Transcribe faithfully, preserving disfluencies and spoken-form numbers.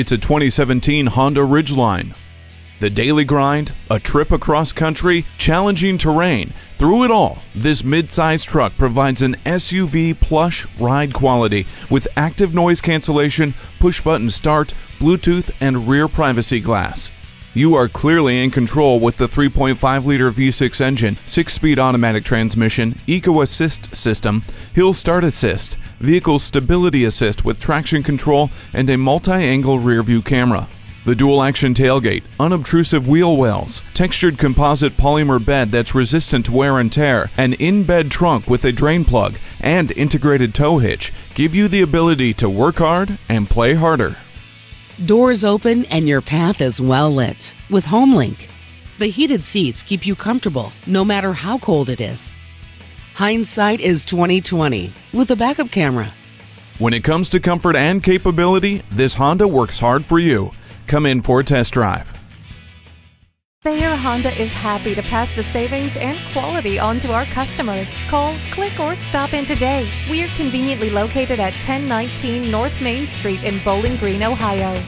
It's a twenty seventeen Honda Ridgeline. The daily grind, a trip across country, challenging terrain, through it all, this mid-size truck provides an S U V plush ride quality with active noise cancellation, push-button start, Bluetooth, and rear privacy glass. You are clearly in control with the three point five liter V six engine, six speed automatic transmission, Eco Assist system, Hill Start Assist, Vehicle Stability Assist with traction control, and a multi-angle rear-view camera. The dual-action tailgate, unobtrusive wheel wells, textured composite polymer bed that's resistant to wear and tear, an in-bed trunk with a drain plug, and integrated tow hitch give you the ability to work hard and play harder. Doors open and your path is well lit with HomeLink. The heated seats keep you comfortable no matter how cold it is. Hindsight is twenty twenty with a backup camera. When it comes to comfort and capability, this Honda works hard for you. Come in for a test drive. Thayer Honda is happy to pass the savings and quality on to our customers. Call, click, or stop in today. We're conveniently located at ten nineteen North Main Street in Bowling Green, Ohio.